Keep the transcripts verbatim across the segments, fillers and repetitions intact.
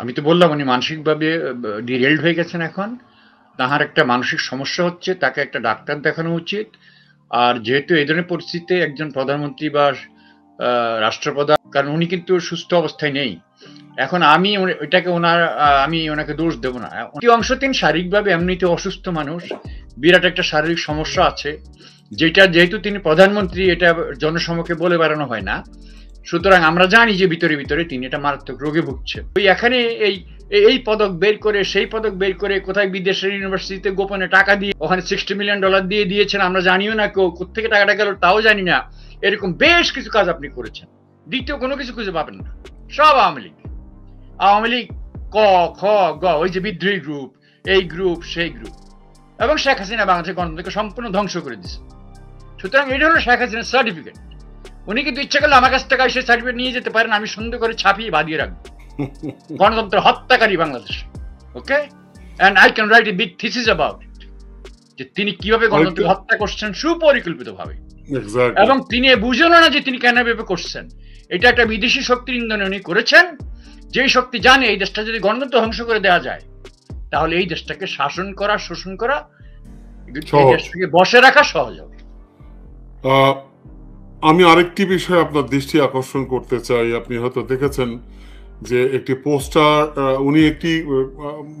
আমি তো বললাম উনি মানসিকভাবে ডিরেলড হয়ে গেছেন, এখন তাহার একটা মানসিক সমস্যা হচ্ছে, তাকে একটা ডাক্তার দেখানো উচিত। আর যেহেতু এই ধরনের পরিস্থিতিতে একজন প্রধানমন্ত্রী বা রাষ্ট্রপ্রধান, কারণ উনি কিন্তু সুস্থ অবস্থায় নেই এখন, আমি এটাকে ওনার আমি ওনাকে দোষ দেব না। অংশ তিনি শারীরিকভাবে এমনিতে অসুস্থ মানুষ, বিরাট একটা শারীরিক সমস্যা আছে, যেটা যেহেতু তিনি প্রধানমন্ত্রী এটা জনসমক্ষে বলে বেড়ানো হয় না, সুতরাং আমরা জানি যে ভিতরে ভিতরে তিনি এটা মারাত্মক রোগে ভুগছে। ওই এখানে এই এই পদক বের করে সেই পদক বের করে কোথায় বিদেশের ইউনিভার্সিটিতে গোপনে টাকা দিয়ে ওখানে সিক্সটি মিলিয়ন ডলার দিয়ে দিয়েছেন, আমরা জানিও না কেউ কোথেকে টাকাটা গেল তাও জানি না, এরকম বেশ কিছু কাজ আপনি করেছেন। দ্বিতীয় কোনো কিছু খুঁজে পাবেন না, সব আওয়ামী লীগ আওয়ামী লীগ ক খ গ, ওই যে বিদ্রোহী গ্রুপ, এই গ্রুপ সেই গ্রুপ, এবং শেখ হাসিনা বাংলাদেশের গণতন্ত্রকে সম্পূর্ণ ধ্বংস করে দিয়েছে। সুতরাং এটা হলো শেখ হাসিনার সার্টিফিকেট। উনি কিন্তু ইচ্ছা করলে আমার কাছ থেকে এসে সার্টিফিকেট নিয়ে যেতে পারেন, আমি সুন্দর করে ছাপিয়ে বাঁধিয়ে রাখবো গণতন্ত্র হত্যাকারী Bangladesh. Okay, and I can write a big thesis about it, যে তিনি কিভাবে গণতন্ত্র হত্যা করছেন সুপরিকল্পিতভাবে, এবং তিনি বুঝেন না যে তিনি কেন ভাবে করছেন। এটা একটা বিদেশি শক্তির ইন্ধনে উনি করেছেন, যে শক্তি জানে এই দেশটা যদি গণতন্ত্র ধ্বংস করে দেওয়া যায় তাহলে এই দেশটাকে শাসন করা, শোষণ করা, এই দেশটাকে বসে রাখা সহজ হবে। আমি আরেকটি বিষয়ে আপনার দৃষ্টি আকর্ষণ করতে চাই। আপনি হয়তো দেখেছেন যে একটি পোস্টার উনি একটি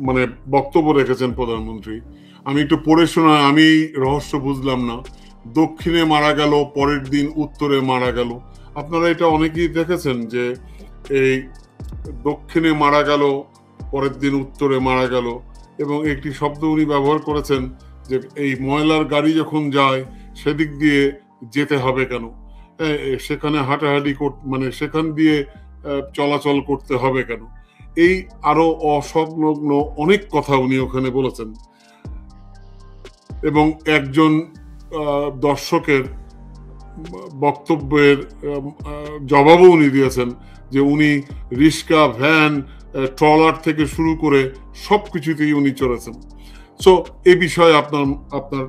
মানে বক্তব্য রেখেছেন প্রধানমন্ত্রী, আমি একটু পড়ে শোনা, আমি রহস্য বুঝলাম না, দক্ষিণে মারা গেল পরের দিন উত্তরে মারা গেল। আপনারা এটা অনেকেই দেখেছেন যে এই দক্ষিণে মারা গেল পরের দিন উত্তরে মারা গেল, এবং একটি শব্দ উনি ব্যবহার করেছেন যে এই ময়লার গাড়ি যখন যায় সেদিক দিয়ে যেতে হবে কেন, সেখানে হাঁটাহাঁটি মানে সেখান দিয়ে চলাচল করতে হবে কেন, এই আরো অসংলগ্ন অনেক কথা উনি ওখানে বলেছেন। এবং একজন দর্শকের বক্তব্যের জবাবও উনি দিয়েছেন যে উনি রিক্সা, ভ্যান, ট্রলার থেকে শুরু করে সব কিছুতেই উনি চলেছেন। সো এই বিষয়ে আপনার আপনার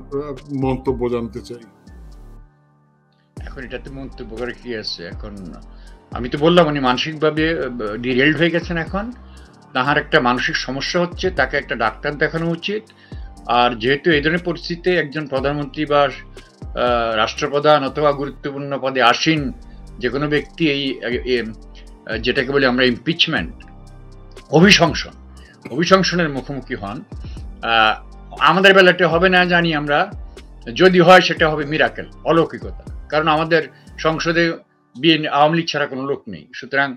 মন্তব্য জানতে চাই। এখন এটাতে মন্তব্য করে কি আছে, এখন আমি তো বললাম উনি মানসিকভাবে ডিরেলড হয়ে গেছেন, এখন তাহার একটা মানসিক সমস্যা হচ্ছে, তাকে একটা ডাক্তার দেখানো উচিত। আর যেহেতু এই ধরনের পরিস্থিতিতে একজন প্রধানমন্ত্রী বা রাষ্ট্রপ্রধান অথবা গুরুত্বপূর্ণ পদে আসীন যে কোনো ব্যক্তি এই যেটাকে বলি আমরা ইমপিচমেন্ট, অভিশংসন, অভিশংসনের মুখোমুখি হন। আমাদের বেলাটা হবে না জানি আমরা, যদি হয় সেটা হবে মিরাকেল, অলৌকিকতা, কারণ আমাদের সংসদে বিএনপি আওয়ামী লীগ ছাড়া কোনো লোক নেই, সুতরাং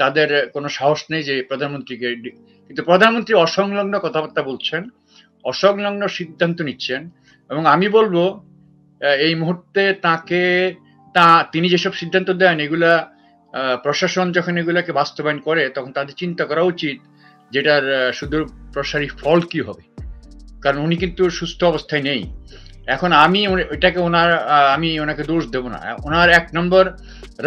তাদের কোনো সাহস নেই যে প্রধানমন্ত্রীকে। কিন্তু প্রধানমন্ত্রী অসংলগ্ন কথাবার্তা বলছেন, অসংলগ্ন সিদ্ধান্ত নিচ্ছেন, এবং আমি বলবো এই মুহূর্তে তাকে তা তিনি যেসব সিদ্ধান্ত দেন এগুলা প্রশাসন যখন এগুলাকে বাস্তবায়ন করে তখন তাদের চিন্তা করা উচিত যেটার সুদূর প্রসারী ফল কি হবে, কারণ উনি কিন্তু সুস্থ অবস্থায় নেই এখন, আমি এটাকে ওনার আমি ওনাকে দোষ দেব না। ওনার এক নম্বর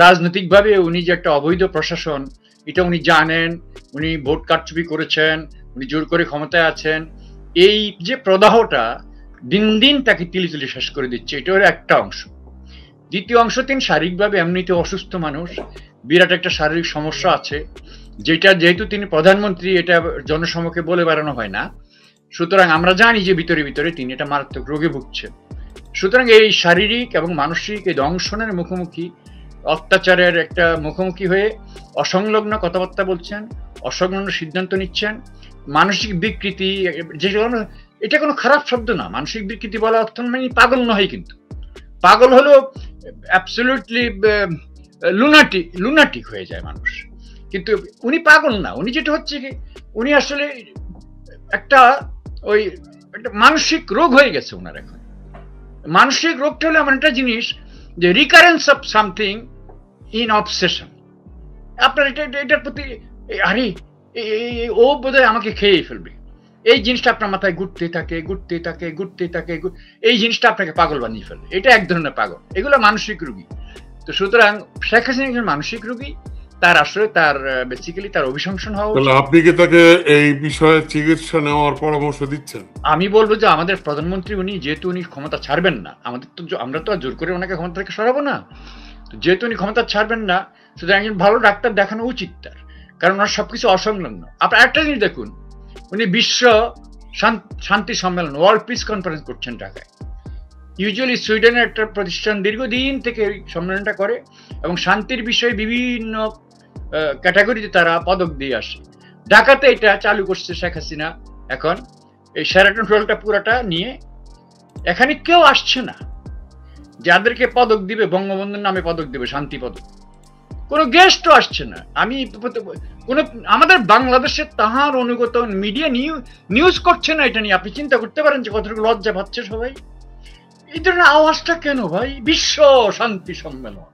রাজনৈতিকভাবে উনি যে একটা অবৈধ প্রশাসন এটা উনি জানেন, উনি ভোট কারচুপি করেছেন, উনি জোর করে ক্ষমতায় আছেন, এই যে প্রদাহটা দিন দিন তাকে তিলি তিলি শেষ করে দিচ্ছে, এটা হলো একটা অংশ। দ্বিতীয় অংশ, তিনি শারীরিকভাবে এমনিতে অসুস্থ মানুষ, বিরাট একটা শারীরিক সমস্যা আছে, যেটা যেহেতু তিনি প্রধানমন্ত্রী এটা জনসমক্ষে বলে বেড়ানো হয় না, সুতরাং আমরা জানি যে ভিতরে ভিতরে তিনি এটা মারাত্মক রোগে ভুগছেন। সুতরাং এই শারীরিক এবং মানসিক এই দংশনের মুখোমুখি, অত্যাচারের একটা মুখোমুখি হয়ে অসংলগ্ন কথাবার্তা বলছেন, অসংলগ্ন সিদ্ধান্ত নিচ্ছেন, মানসিক বিকৃতি, যে এটা কোনো খারাপ শব্দ না, মানসিক বিকৃতি বলা অর্থ মানে পাগল নয়, কিন্তু পাগল হলো অ্যাবসলিউটলি লুনাটিক, লুনাটিক হয়ে যায় মানুষ, কিন্তু উনি পাগল না। উনি যেটা হচ্ছে কি উনি আসলে একটা ওই একটা মানসিক রোগ হয়ে গেছে ওনার। এখন মানসিক রোগটা হলো এমন একটা জিনিস যে recurrence of something in obsession. আপনার এটা এটার প্রতি আরে ও বোধহয় আমাকে খেয়ে ফেলবে, এই জিনিসটা আপনার মাথায় ঘুরতে থাকে ঘুরতে থাকে ঘুরতে থাকে, এই জিনিসটা আপনাকে পাগল বানিয়ে ফেলবে, এটা এক ধরনের পাগল, এগুলো মানসিক রোগী। তো সুতরাং শেখ হাসিনা একজন মানসিক রোগী, তার আসলে তার বেসিক্যালি তার অভিশংসন হওয়া। তাহলে আপনি কি তাকে এই বিষয়ে চিকিৎসা নেওয়ার পরামর্শ দিচ্ছেন? আমি বলবো যে আমাদের প্রধানমন্ত্রী উনি যেহেতু উনি ক্ষমতা ছাড়বেন না, আমাদের তো আমরা তো আর জোর করে ওনাকে ক্ষমতা থেকে সরাবো না, যেহেতু উনি ক্ষমতা ছাড়বেন না, সুতরাং একজন ভালো ডাক্তার দেখানো উচিত তার, কারণ ওনার সবকিছু অসংলগ্ন। আপনার একটা জিনিস দেখুন, উনি বিশ্ব শান্তি সম্মেলন, ওয়ার্ল্ড পিস কনফারেন্স করছেন ঢাকায়। ইউজুয়ালি সুইডেনের একটা প্রতিষ্ঠান দীর্ঘদিন থেকে এই সম্মেলনটা করে এবং শান্তির বিষয়ে বিভিন্ন ক্যাটাগরিতে তারা পদক দিয়ে আসে। ঢাকাতে এটা চালু করছে শেখ হাসিনা। এখন এই শেরাটন হোটেলটা পুরাটা নিয়ে এখানে কেউ আসছে না, যাদেরকে পদক দিবে বঙ্গবন্ধুর নামে পদক দেবে, শান্তি পদক। কোনো গেস্টও আসছে না। আমি কোনো আমাদের বাংলাদেশে তাহার অনুগত মিডিয়া নিউজ করছে না, এটা নিয়ে আপনি চিন্তা করতে পারেন যে কতটুকু লজ্জা পাচ্ছে সবাই। এই ধরনের আওয়াজটা কেন ভাই? বিশ্ব শান্তি সম্মেলন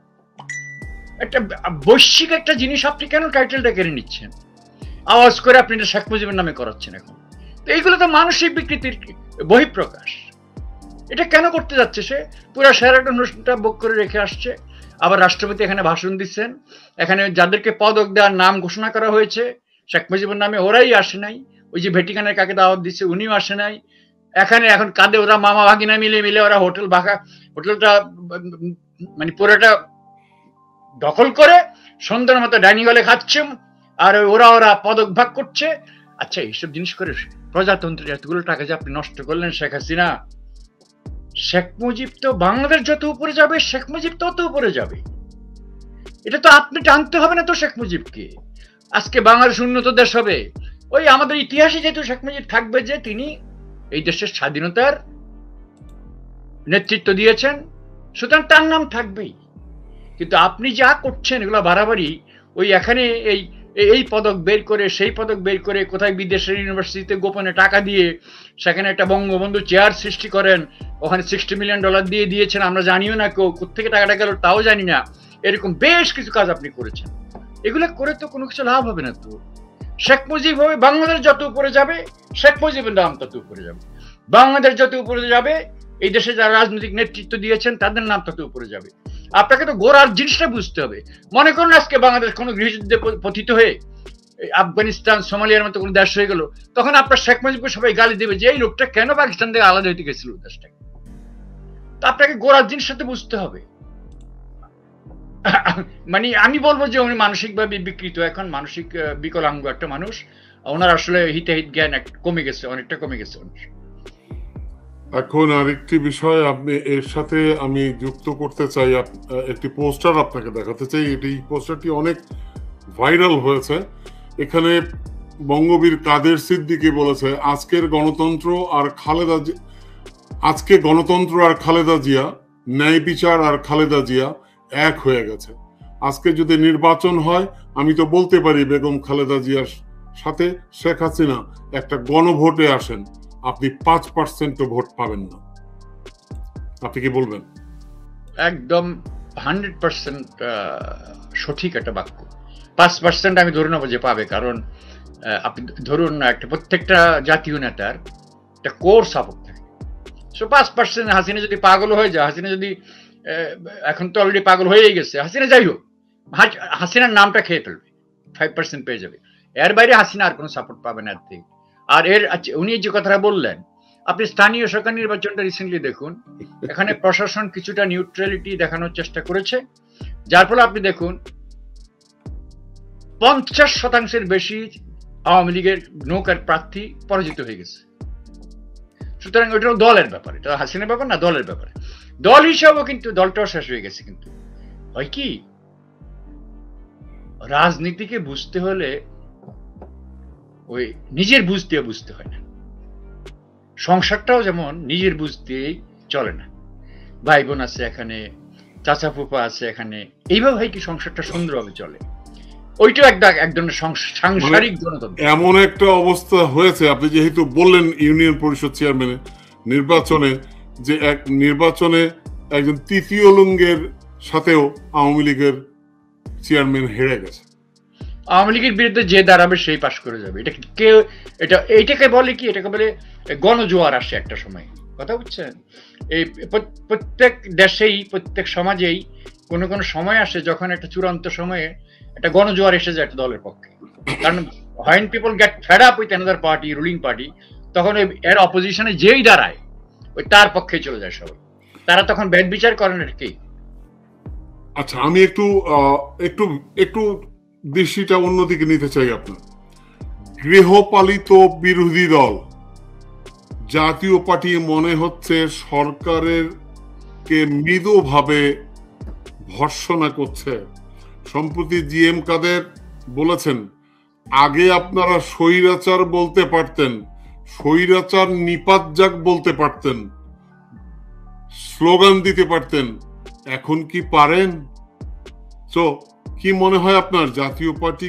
একটা বৈশ্বিক একটা জিনিস, আপনি কেন টাইটেলটা কেড়ে নিচ্ছেন? আওয়াজ করে আপনি এটা শেখ মুজিবের নামে করাচ্ছেন এখন। তো এইগুলো তো মানসিক বিকৃতির বহিঃপ্রকাশ। এটা কেন করতে যাচ্ছে? সে পুরো শেরাটন অনুষ্ঠানটা বুক করে রেখে আসছে। আবার রাষ্ট্রপতি এখানে ভাষণ দিচ্ছেন। এখানে যাদেরকে পদক দেওয়ার নাম ঘোষণা করা হয়েছে শেখ মুজিবের নামে, ওরাই আসে নাই। ওই যে ভ্যাটিকানের কাকে দাওয়াত দিচ্ছে, উনিও আসে নাই এখানে। এখন কাঁদে ওরা মামা ভাগিনা মিলে মিলে ওরা হোটেল ভাঙা, হোটেলটা মানে পুরোটা দখল করে সন্ধ্যার মতো ডাইনিং হলে খাচ্ছে, আর ওরা ওরা পদক ভাগ করছে। আচ্ছা, এইসব জিনিস করে প্রজাতন্ত্রের এতগুলো টাকা যে আপনি নষ্ট করলেন শেখ হাসিনা। শেখ মুজিব তো বাংলাদেশ যত উপরে যাবে, শেখ মুজিব তত উপরে যাবে। এটা তো আপনি টানতে হবে না তো শেখ মুজিবকে। আজকে বাংলাদেশ উন্নত দেশ হবে, ওই আমাদের ইতিহাসে যেহেতু শেখ মুজিব থাকবে, যে তিনি এই দেশের স্বাধীনতার নেতৃত্ব দিয়েছেন, সুতরাং তার নাম থাকবেই। কিন্তু আপনি যা করছেন এগুলো বাড়াবাড়ি। ওই এখানে এই এই পদক বের করে, সেই পদক বের করে, কোথায় বিদেশের ইউনিভার্সিটিতে গোপনে টাকা দিয়ে সেখানে একটা বঙ্গবন্ধু চেয়ার সৃষ্টি করেন। ওখানে সিক্সটি মিলিয়ন ডলার দিয়ে দিয়েছেন, আমরা জানিও না কেউ কোথেকে টাকাটা গেল তাও জানি না। এরকম বেশ কিছু কাজ আপনি করেছেন। এগুলো করে তো কোনো কিছু লাভ হবে না তো। শেখ মুজিব হবে, বাংলাদেশ যত উপরে যাবে শেখ মুজিবের নাম তত উপরে যাবে। বাংলাদেশ যত উপরে যাবে, এই দেশে যারা রাজনৈতিক নেতৃত্ব দিয়েছেন তাদের নাম তত উপরে যাবে। আপনাকে তো গোড়ার জিনিসটা বুঝতে হবে। মনে করুন আজকে বাংলাদেশ কোনো গৃহযুদ্ধে পতিত হয়ে আফগানিস্তান, সোমালিয়ার মতো কোনো দেশ হয়ে গেল, তখন আপনার শেখ মুজিবকে সবাই গালি দেবে যে এই লোকটা কেন পাকিস্তান থেকে আলাদা হইতে গেছিল দেশটাকে। তো আপনাকে গোড়ার জিনিসটা তো বুঝতে হবে। মানে আমি বলবো যে উনি মানসিকভাবে বিকৃত, এখন মানসিক বিকলাঙ্গ একটা মানুষ। ওনার আসলে হিতাহিত জ্ঞান কমে গেছে, অনেকটা কমে গেছে। এখন আরেকটি বিষয় আপনি এর সাথে আমি যুক্ত করতে চাই, একটি পোস্টার আপনাকে দেখাতে চাই। এটি পোস্টারটি অনেক ভাইরাল হয়েছে। এখানে বঙ্গবীর কাদের সিদ্দিকী বলেছে, আজকের গণতন্ত্র আর খালেদা জিয়া আজকে গণতন্ত্র আর খালেদা জিয়া, ন্যায় বিচার আর খালেদা জিয়া এক হয়ে গেছে। আজকে যদি নির্বাচন হয়, আমি তো বলতে পারি বেগম খালেদা জিয়ার সাথে শেখ হাসিনা একটা গণভোটে আসেন, আপনি পাঁচ পার্সেন্ট ভোট পাবেন না। আপনি কি বলবেন? একদম হান্ড্রেড পার্সেন্ট সঠিক একটা বাক্য। পাঁচ পার্সেন্ট আমি ধরে নেব যে পাবে, কারণ আপনি ধরুন একটা প্রত্যেকটা জাতীয় নেতার একটা কোর সাপোর্ট থাকে। সো পাঁচ পার্সেন্ট হাসিনা যদি পাগল হয়ে যায়, হাসিনা যদি এখন তো অলরেডি পাগল হয়েই গেছে হাসিনা, যাই হোক হাসিনার নামটা খেয়ে ফেলবে, ফাইভ পার্সেন্ট পেয়ে যাবে। এর বাইরে হাসিনা আর কোনো সাপোর্ট পাবে না। আর এর উনি যে কথাটা বললেন, আপনি স্থানীয় সরকার নির্বাচনটা রিসেন্টলি দেখুন, এখানে প্রশাসন কিছুটা নিউট্রালিটি দেখানোর চেষ্টা করেছে, যার ফলে আপনি দেখুন পঞ্চাশ শতাংশের বেশি আওয়ামী লীগের নৌকার প্রার্থী পরাজিত হয়ে গেছে। সুতরাং ওইটাও দলের ব্যাপার, এটা হাসিনার ব্যাপার না, দলের ব্যাপারে। দল হিসাবেও কিন্তু দলটাও শেষ হয়ে গেছে। কিন্তু হয় কি, রাজনীতিকে বুঝতে হলে ওই নিজের বুঝ দিয়ে বুঝতে হয় না। সংসারটাও যেমন নিজের বুঝ দিয়েই চলে না। ভাই বোন আছে এখানে, চাচা ফুপা আছে এখানে, এইভাবে হয় কি সংসারটা সুন্দরভাবে চলে। ওইটাও একটা এক ধরনের সাংসারিক গণতন্ত্র। এমন একটা অবস্থা হয়েছে, আপনি যেহেতু বললেন ইউনিয়ন পরিষদ চেয়ারম্যানের নির্বাচনে, যে এক নির্বাচনে একজন তৃতীয় লিঙ্গের সাথেও আওয়ামী লীগের চেয়ারম্যান হেরে গেছে। আওয়ামী লীগের বিরুদ্ধে যে দাঁড়াবে সেই পাশ করে যাবে। এটা কেউ এটা এইটাকে বলে কি, এটাকে বলে গণজোয়ার আসে একটা সময়, কথা বুঝছেন? এই প্রত্যেক দেশেই, প্রত্যেক সমাজেই কোনো কোনো সময় আসে যখন একটা চূড়ান্ত সময়ে একটা গণজোয়ার এসে যায় একটা দলের পক্ষে। কারণ when people get fed up with another party, ruling party, তখন এর অপোজিশনে যেই দাঁড়ায় ওই তার পক্ষে চলে যায় সবাই। তারা তখন ভেদ বিচার করেন আর কি। আচ্ছা, আমি একটু একটু একটু দৃষ্টিটা অন্যদিকে নিতে চাই। আপনার গৃহপালিত বিরোধী দল জাতীয় পার্টি মনে হচ্ছে সরকারের কে মৃদুভাবে ভর্সনা করছে। সম্প্রতি জি এম কাদের বলেছেন, আগে আপনারা স্বৈরাচার বলতে পারতেন, স্বৈরাচার নিপাত যাক বলতে পারতেন, স্লোগান দিতে পারতেন, এখন কি পারেন? তো কি মনে হয় আপনার, জাতীয় পার্টি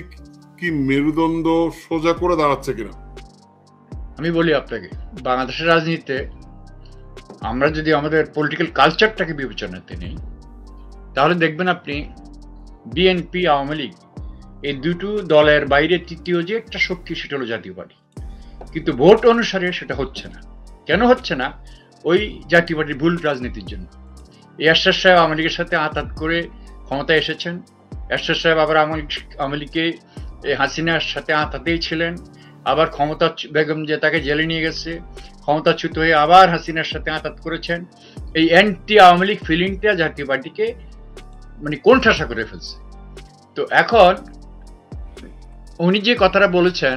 কি মেরুদণ্ড সোজা করে দাঁড়াচ্ছে কিনা? আমি বলি আপনাকে, বাংলাদেশের রাজনীতিতে আমরা যদি আমাদের পলিটিক্যাল কালচারটাকে বিবেচনাতে নিই, তাহলে দেখবেন আপনি বিএনপি, আওয়ামী লীগ, এই দুটো দলের বাইরে তৃতীয় যে একটা শক্তি সেটা হলো জাতীয় পার্টি। কিন্তু ভোট অনুসারে সেটা হচ্ছে না। কেন হচ্ছে না? ওই জাতীয় পার্টির ভুল রাজনীতির জন্য। এই আশরাফ সাহেব আওয়ামী লীগের সাথে আতাত করে ক্ষমতায় এসেছেন, আশরাফ সাহেব আবার আওয়ামী লীগকে হাসিনার সাথে আতাতেই ছিলেন, আবার ক্ষমতা বেগম যে তাকে জেলে নিয়ে গেছে, ক্ষমতাচ্যুত হয়ে আবার হাসিনার সাথে আতাত করেছেন। এই অ্যান্টি আওয়ামী লীগ ফিলিংটা জাতীয় পার্টিকে মানে কোণঠাসা করে ফেলছে। তো এখন উনি যে কথাটা বলেছেন,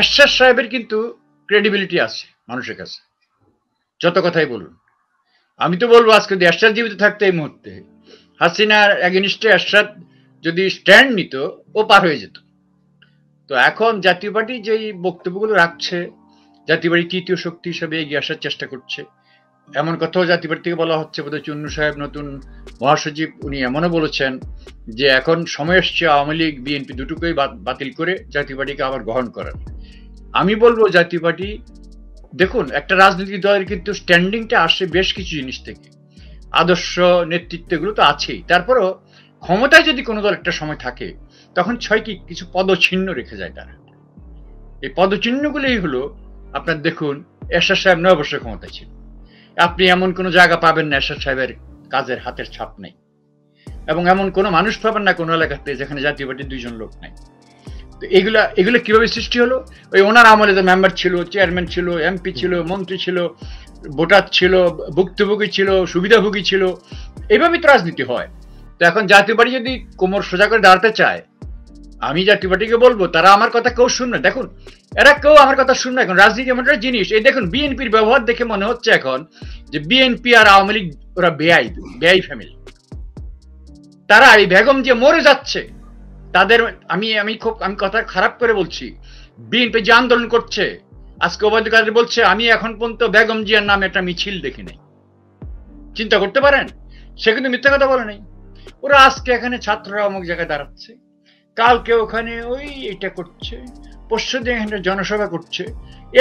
আশরাফ সাহেবের কিন্তু ক্রেডিবিলিটি আছে মানুষের কাছে, যত কথাই বলুন। আমি তো বলবো আজকে যদি আশরাফ জীবিত থাকতো এই মুহূর্তে, হাসিনার এগেনস্টে আশরাফ যদি স্ট্যান্ড নিত, ও পার হয়ে যেত। তো এখন জাতীয় পার্টি যে বক্তব্যগুলো রাখছে, জাতীয় পার্টি তৃতীয় শক্তি হিসেবে এগিয়ে আসার চেষ্টা করছে, এমন কথাও জাতীয় পার্টি থেকে বলা হচ্ছে। বোধহয় চুন্নু সাহেব নতুন মহাসচিব, উনি এমনও বলেছেন যে এখন সময় এসছে আওয়ামী লীগ, বিএনপি দুটোকেই বাতিল করে জাতীয় পার্টিকে আবার গ্রহণ করার। আমি বলবো জাতীয় পার্টি, দেখুন একটা রাজনৈতিক দলের কিন্তু স্ট্যান্ডিংটা আসে বেশ কিছু জিনিস থেকে, আদর্শ, নেতৃত্ব, এগুলো তো আছেই। তারপরও ক্ষমতায় যদি কোনো দল একটা সময় থাকে, তখন ছয় কি কিছু পদচিহ্ন রেখে যায় তারা। এই পদচিহ্নগুলোই হলো আপনার, দেখুন এরশাদ সাহেব নয় বছর ক্ষমতায় ছিল, আপনি এমন কোনো জায়গা পাবেন না এরশাদ সাহেবের কাজের হাতের ছাপ নেই, এবং এমন কোনো মানুষ পাবেন না কোনো এলাকাতে যেখানে জাতীয় পার্টির দুইজন লোক নাই। তো এগুলা এগুলো কীভাবে সৃষ্টি হলো? ওই ওনার আমলে যে মেম্বার ছিল, চেয়ারম্যান ছিল, এমপি ছিল, মন্ত্রী ছিল, ভোটার ছিল, ভুক্তভোগী ছিল, সুবিধাভোগী ছিল, এইভাবেই তো রাজনীতি হয়। তো এখন জাতীয় পার্টি যদি কোমর সোজা করে দাঁড়াতে চায়, আমি জাতীয় পার্টিকে বলবো তারা আমার কথা কেউ শুনবে। দেখুন এরা কেউ আমার কথা শুনবে। এখন রাজনীতি এমন একটা জিনিস, এই দেখুন বিএনপির ব্যবহার দেখে মনে হচ্ছে এখন যে বিএনপি আর আওয়ামী লীগ ওরা বেআই বেআই ফ্যামিলি। তারা এই বেগম যে মরে যাচ্ছে তাদের, আমি আমি খুব আমি কথা খারাপ করে বলছি, বিএনপি যে আন্দোলন করছে আজকে, ওবায়দুল কাদের বলছে আমি এখন পর্যন্ত বেগম জিয়ার নামে একটা মিছিল দেখি নাই। চিন্তা করতে পারেন? সে কিন্তু মিথ্যা কথা বলে নাই। ওরা আজকে এখানে ছাত্ররা অমুক জায়গায় দাঁড়াচ্ছে, কালকে ওখানে ওই এটা করছে, পরশু দিন এখানে জনসভা করছে।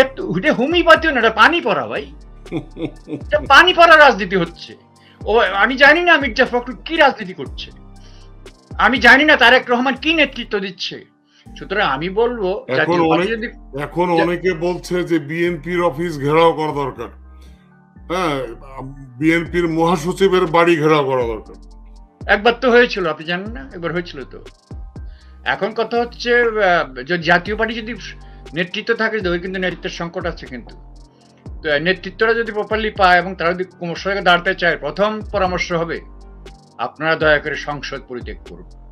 এত এটা হোমিওপ্যাথিও না, এটা পানি পড়া ভাই, এটা পানি পড়া রাজনীতি হচ্ছে। ও আমি জানি না মির্জা ফখরুল কি রাজনীতি করছে, আমি জানি না তারেক রহমান কি নেতৃত্ব দিচ্ছে। সুতরাং আমি বলবো এখন অনেকে বলছে যে বিএনপির অফিস ঘেরাও করা দরকার, হ্যাঁ বিএনপির মহাসচিবের বাড়ি ঘেরাও করা দরকার। একবার তো হয়েছিল, আপনি জানেন না? একবার হয়েছিল তো। এখন কথা হচ্ছে জাতীয় পার্টি যদি নেতৃত্ব থাকে, কিন্তু নেতৃত্বের সংকট আছে, কিন্তু নেতৃত্বটা যদি প্রপারলি পায় এবং তারা যদি কোমর সঙ্গে দাঁড়াতে চায়, প্রথম পরামর্শ হবে আপনারা দয়া করে সংসদ পরিত্যাগ করুন।